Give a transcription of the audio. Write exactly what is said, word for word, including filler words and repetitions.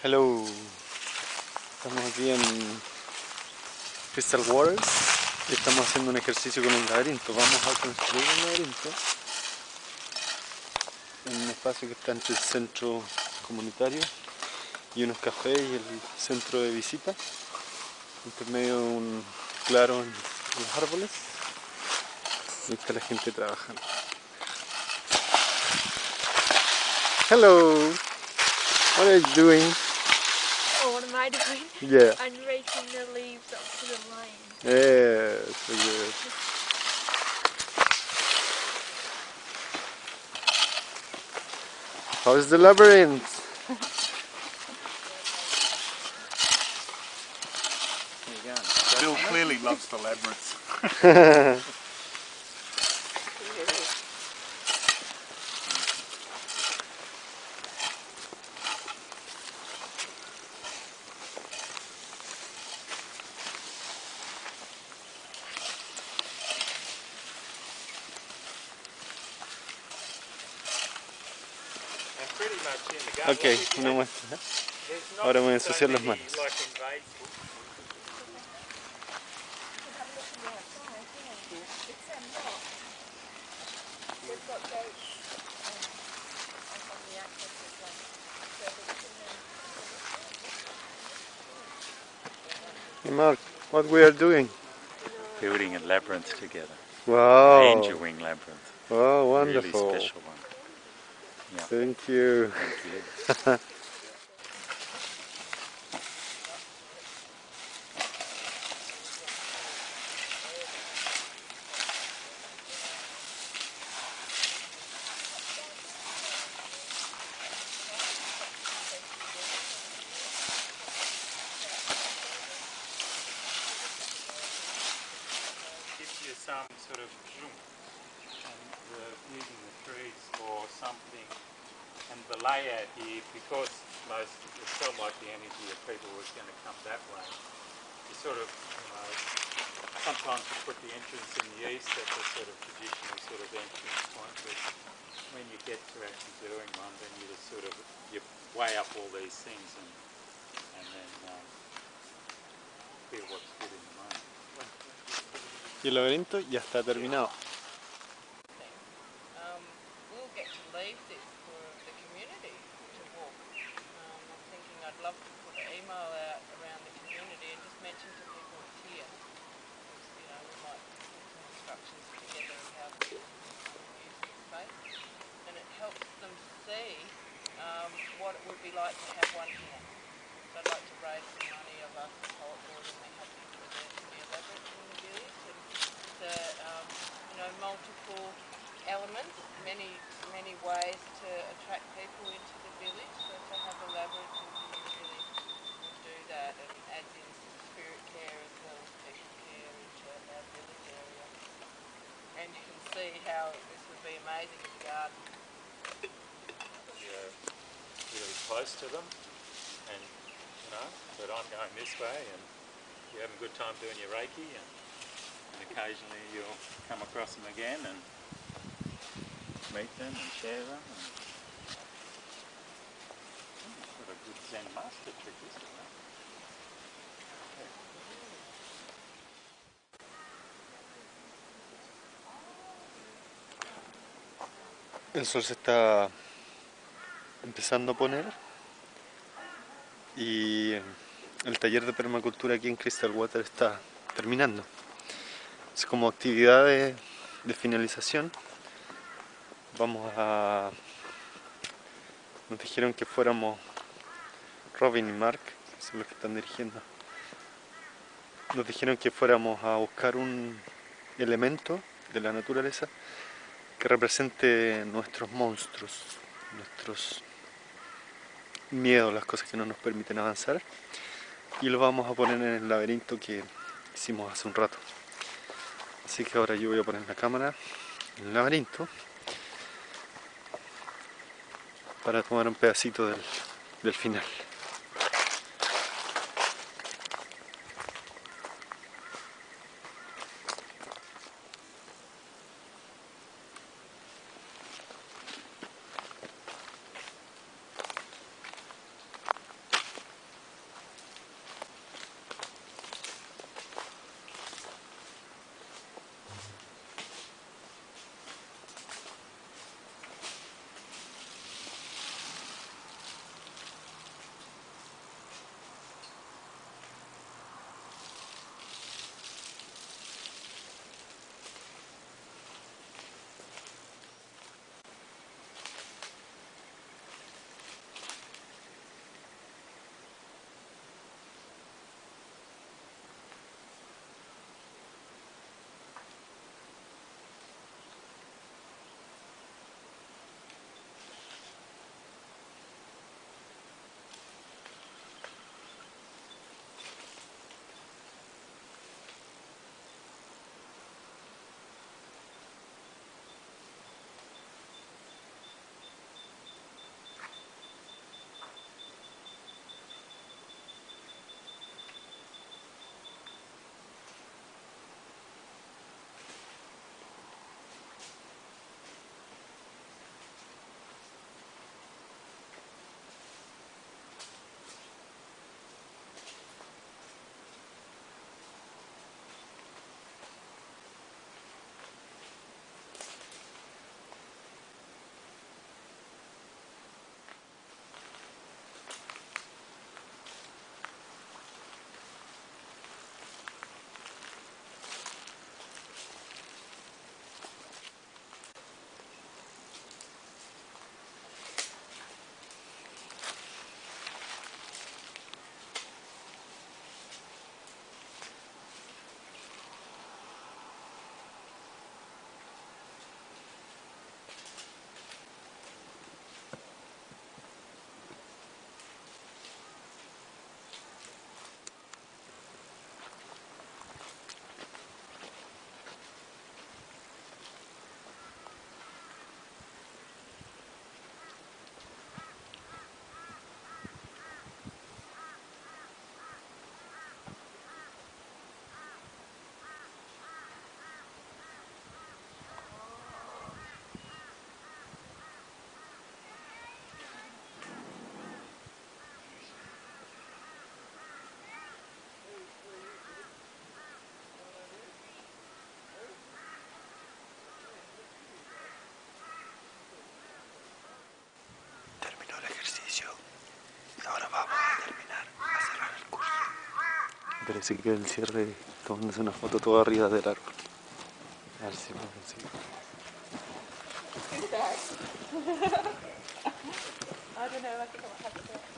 Hello, estamos aquí en Crystal Waters y estamos haciendo un ejercicio con un laberinto. Vamos a construir un laberinto en un espacio que está entre el centro comunitario y unos cafés y el centro de visita, entre medio de un claro en los árboles. Ahí está la gente trabajando. Hello, what are you doing? Oh, what am I doing? Yeah. I'm raking the leaves up to the line. Yeah, so good. How is the labyrinth? There you go. Bill clearly loves the labyrinth. Ok, una muestra. Ahora voy a ensuciar las manos. Hey Mark, what we are doing? Building a labyrinth together. Wow. Angel wing labyrinth. Wow, wonderful. Really special one. Yeah. Thank you. Thank you. Gives you some sort of the, using the trees or something, and the layout here, because most it felt like the energy of people was going to come that way. You sort of, you know, sometimes you put the entrance in the east, that's a sort of traditional sort of entrance point, but when you get to actually doing one, then you just sort of, you weigh up all these things and, and then um, feel what's good in the mind. Y el laberinto ya está terminado. Like to have one here. So I'd like to raise the money of us to hold board and they have to be elaborate in the village. And the, um, you know, multiple elements, many, many ways to attract people into the village. So to have elaborate in the village and do that and adds in some spirit care as well as people care into our village area. And you can see how this would be amazing in the garden. Yeah. Really close to them, and you know, but I'm going this way, and you're having a good time doing your Reiki, and, and occasionally you'll come across them again and meet them and share them. And, hmm, what a good Zen master trick, isn't it? El sol se está empezando a poner y el taller de permacultura aquí en Crystal Waters está terminando. Es como actividad de, de finalización. Vamos a... Nos dijeron que fuéramos Robin y Mark, que son los que están dirigiendo. Nos dijeron que fuéramos a buscar un elemento de la naturaleza que represente nuestros monstruos, nuestros miedos, las cosas que no nos permiten avanzar, y lo vamos a poner en el laberinto que hicimos hace un rato. Así que ahora yo voy a poner la cámara en el laberinto para tomar un pedacito del, del final. pero sí que el cierre tomándose una foto todo arriba del árbol. A ver si puedo conseguir. I don't know, I think I'm happy to.